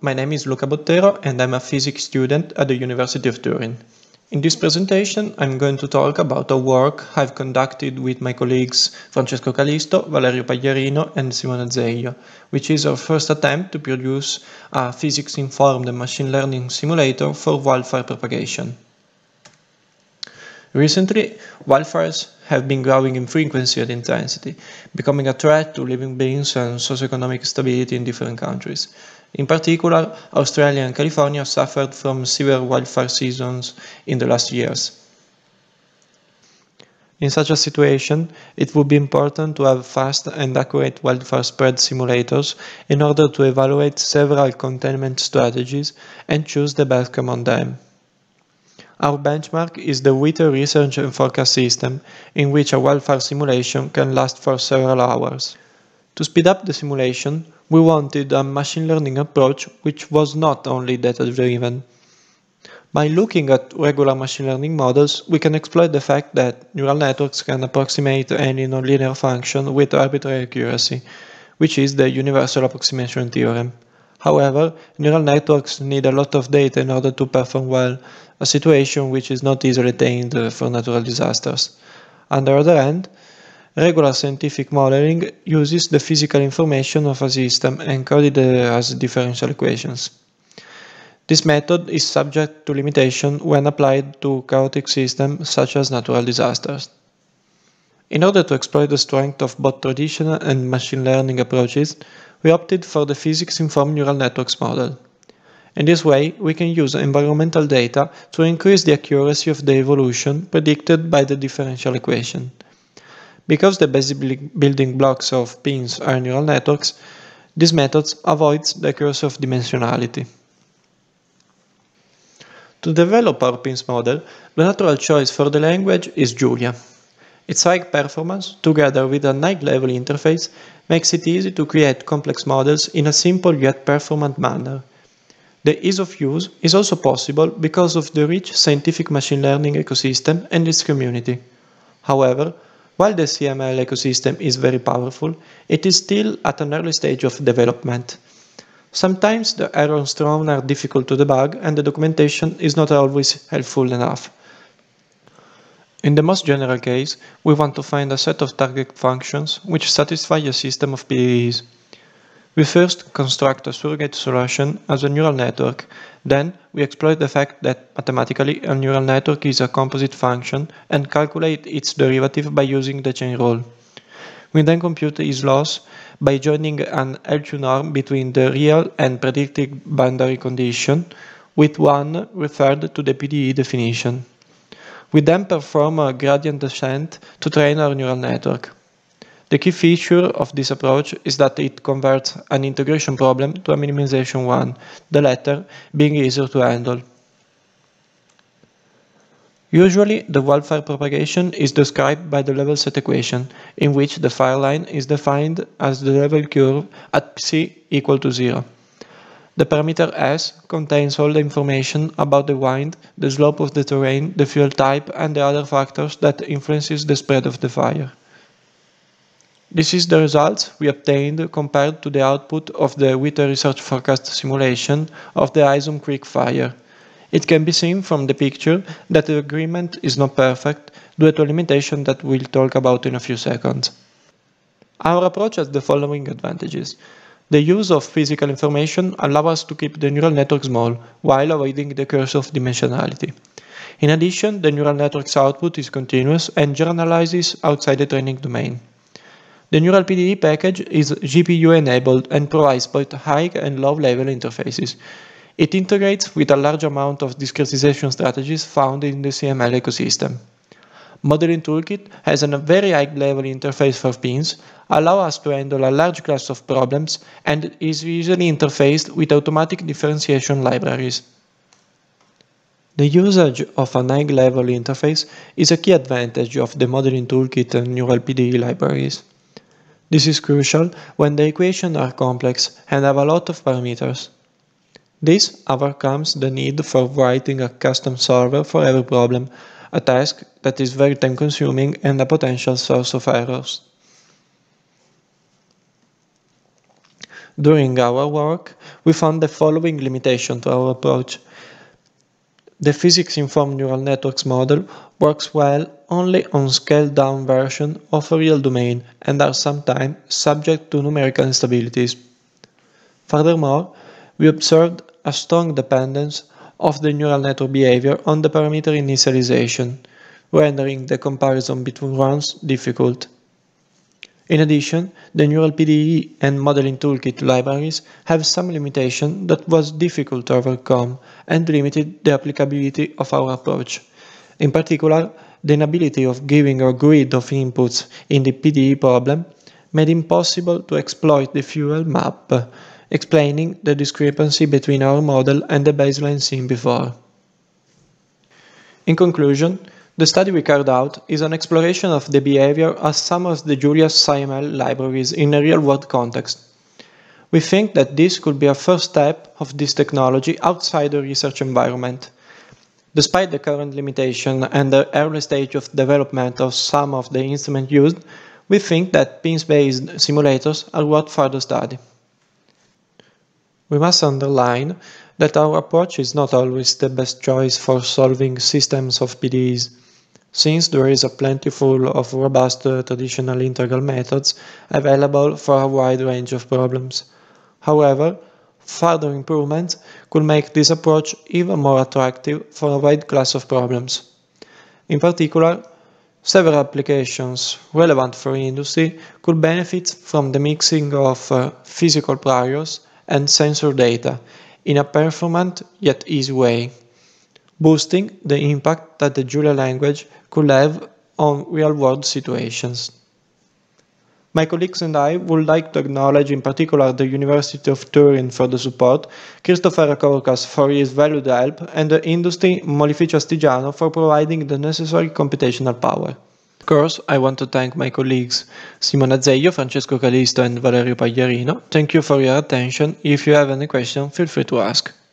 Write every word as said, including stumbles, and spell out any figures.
My name is Luca Bottero and I'm a physics student at the University of Turin. In this presentation I'm going to talk about a work I've conducted with my colleagues Francesco Calisto, Valerio Pagliarino and Simone Azeglio, which is our first attempt to produce a physics-informed machine learning simulator for wildfire propagation. Recently, wildfires have been growing in frequency and intensity, becoming a threat to living beings and socioeconomic stability in different countries. In particular, Australia and California suffered from severe wildfire seasons in the last years. In such a situation, it would be important to have fast and accurate wildfire spread simulators in order to evaluate several containment strategies and choose the best among them. Our benchmark is the Weather Research and Forecast System, in which a wildfire simulation can last for several hours. To speed up the simulation, we wanted a machine learning approach which was not only data-driven. By looking at regular machine learning models, we can exploit the fact that neural networks can approximate any nonlinear function with arbitrary accuracy, which is the Universal Approximation Theorem. However, neural networks need a lot of data in order to perform well, a situation which is not easily attained for natural disasters. On the other hand, regular scientific modeling uses the physical information of a system encoded as differential equations. This method is subject to limitation when applied to chaotic systems such as natural disasters. In order to exploit the strength of both traditional and machine learning approaches, we opted for the physics-informed neural networks model. In this way, we can use environmental data to increase the accuracy of the evolution predicted by the differential equation. Because the basic building blocks of pins are neural networks, these methods avoid the curse of dimensionality. To develop our pins model, the natural choice for the language is Julia. Its high performance, together with a high-level interface, makes it easy to create complex models in a simple yet performant manner. The ease of use is also possible because of the rich scientific machine learning ecosystem and its community. However, while the C M L ecosystem is very powerful, it is still at an early stage of development. Sometimes the errors thrown are difficult to debug and the documentation is not always helpful enough. In the most general case, we want to find a set of target functions which satisfy a system of P D Es. We first construct a surrogate solution as a neural network, then we exploit the fact that mathematically a neural network is a composite function and calculate its derivative by using the chain rule. We then compute its loss by joining an L two norm between the real and predicted boundary condition, with one referred to the P D E definition. We then perform a gradient descent to train our neural network. The key feature of this approach is that it converts an integration problem to a minimization one, the latter being easier to handle. Usually, the wildfire propagation is described by the level set equation, in which the fire line is defined as the level curve at C equal to zero. The parameter S contains all the information about the wind, the slope of the terrain, the fuel type and the other factors that influences the spread of the fire. This is the results we obtained compared to the output of the Weather Research Forecast simulation of the Isom Creek fire. It can be seen from the picture that the agreement is not perfect due to a limitation that we'll talk about in a few seconds. Our approach has the following advantages. The use of physical information allows us to keep the neural network small, while avoiding the curse of dimensionality. In addition, the neural network's output is continuous and generalizes outside the training domain. The neural P D E package is G P U-enabled and provides both high and low-level interfaces. It integrates with a large amount of discretization strategies found in the C M L ecosystem. Modeling Toolkit has a very high-level interface for pins, allows us to handle a large class of problems, and is usually interfaced with automatic differentiation libraries. The usage of a high-level interface is a key advantage of the Modeling Toolkit and neural P D E libraries. This is crucial when the equations are complex and have a lot of parameters. This overcomes the need for writing a custom solver for every problem, a task that is very time consuming and a potential source of errors. During our work, we found the following limitation to our approach. The physics-informed neural networks model works well only on scaled-down version of a real domain and are sometimes subject to numerical instabilities. Furthermore, we observed a strong dependence of the neural network behavior on the parameter initialization, rendering the comparison between runs difficult. In addition, the neural P D E and modeling toolkit libraries have some limitation that was difficult to overcome and limited the applicability of our approach. In particular, the inability of giving a grid of inputs in the P D E problem made impossible to exploit the fuel map, explaining the discrepancy between our model and the baseline seen before. In conclusion, the study we carried out is an exploration of the behavior as some of the Julia C M L libraries in a real-world context. We think that this could be a first step of this technology outside the research environment. Despite the current limitation and the early stage of development of some of the instruments used, we think that pins-based simulators are worth further study. We must underline that our approach is not always the best choice for solving systems of P D Es, since there is a plentiful of robust uh, traditional integral methods available for a wide range of problems. However, further improvements could make this approach even more attractive for a wide class of problems. In particular, several applications relevant for industry could benefit from the mixing of uh, physical priors and sensor data in a performant yet easy way, boosting the impact that the Julia language could have on real-world situations. My colleagues and I would like to acknowledge in particular the University of Turin for the support, Christoforos Kokkas for his valued help, and the industry Molificio Stigiano for providing the necessary computational power. Of course, I want to thank my colleagues Simone Azeglio, Francesco Calisto and Valerio Pagliarino. Thank you for your attention. If you have any question, feel free to ask.